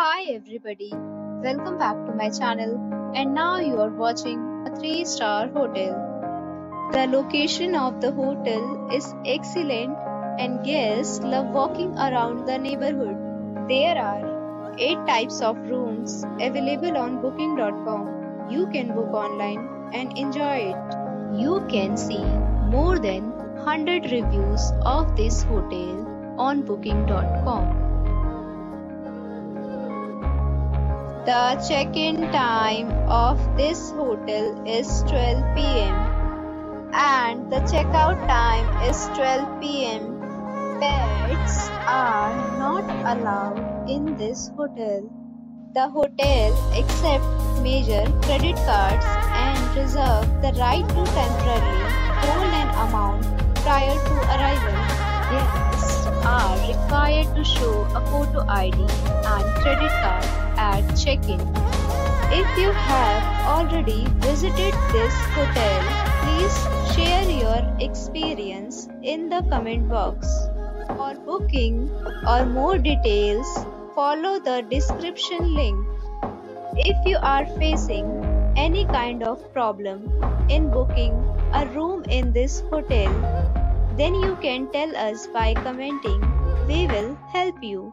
Hi everybody, welcome back to my channel, and now you are watching a 3-star hotel. The location of the hotel is excellent and guests love walking around the neighborhood. There are 8 types of rooms available on booking.com. You can book online and enjoy it. You can see more than 100 reviews of this hotel on booking.com. The check-in time of this hotel is 12 p.m. and the check-out time is 12 p.m. Pets are not allowed in this hotel. The hotel accepts major credit cards and reserves the right to temporarily hold an amount prior to arrival. Guests are required to show a photo ID and credit card at check-in. If you have already visited this hotel, please share your experience in the comment box. For booking or more details, follow the description link. If you are facing any kind of problem in booking a room in this hotel, then you can tell us by commenting. We will help you.